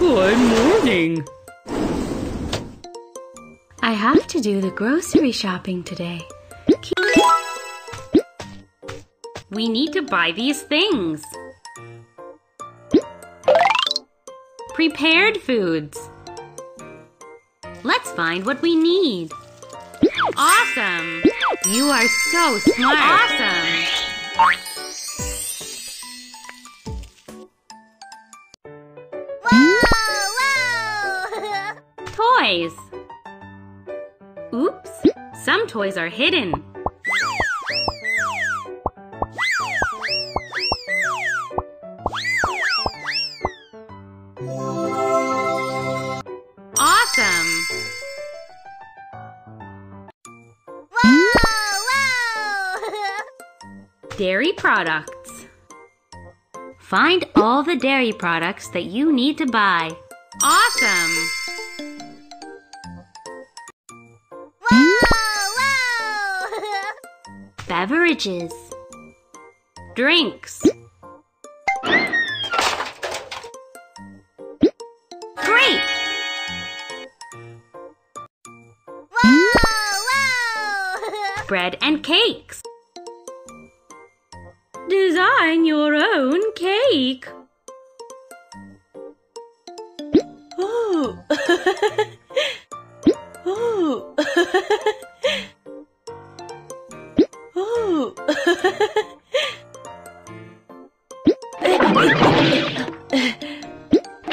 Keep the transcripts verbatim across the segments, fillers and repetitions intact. Good morning. I have to do the grocery shopping today. We need to buy these things. Prepared foods. Let's find what we need. Awesome! You are so smart. Awesome! Whoa! Whoa! Toys. Oops, some toys are hidden. Dairy products. Find all the dairy products that you need to buy. Awesome! Whoa! Whoa! Beverages. Drinks. Great! Whoa! Whoa! Bread and cakes. Design your own cake. Oh. Oh.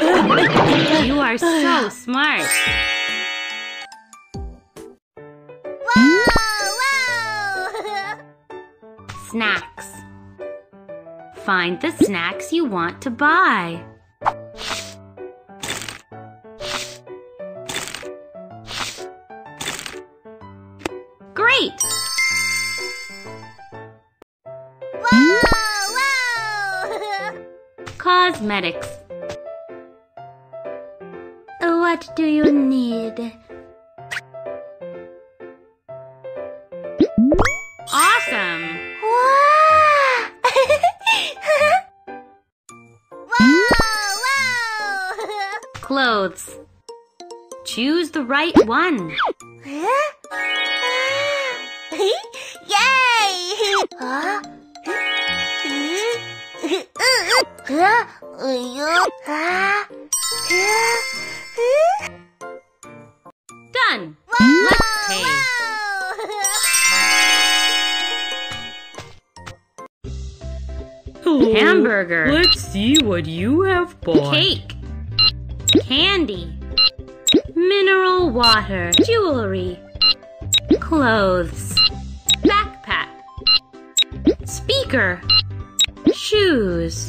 Oh. You are so smart. Whoa, whoa. Snacks. Find the snacks you want to buy. Great! Whoa, whoa! Cosmetics. What do you need? Awesome! Clothes. Choose the right one. Huh? Yay! Huh? Done. Whoa, let's pay. Whoa. Hamburger. Let's see what you have bought. Cake. Candy, mineral water, jewelry, clothes, backpack, speaker, shoes,